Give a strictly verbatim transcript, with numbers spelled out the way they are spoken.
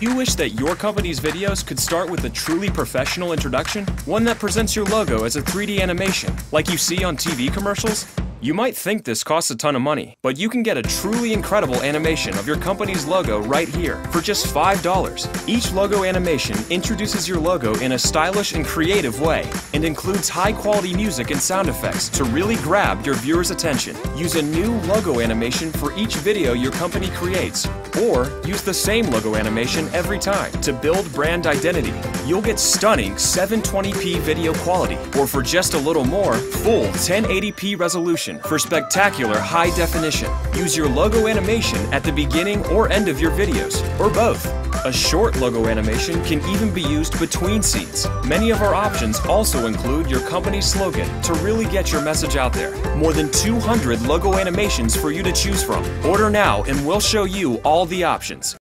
You wish that your company's videos could start with a truly professional introduction? One that presents your logo as a three D animation, like you see on T V commercials? You might think this costs a ton of money, but you can get a truly incredible animation of your company's logo right here for just five dollars. Each logo animation introduces your logo in a stylish and creative way and includes high-quality music and sound effects to really grab your viewers' attention. Use a new logo animation for each video your company creates, or use the same logo animation every time to build brand identity. You'll get stunning seven twenty p video quality, or for just a little more, full ten eighty p resolution for spectacular high definition. Use your logo animation at the beginning or end of your videos, or both. A short logo animation can even be used between scenes. Many of our options also include your company's slogan to really get your message out there. More than two hundred logo animations for you to choose from. Order now and we'll show you all the options.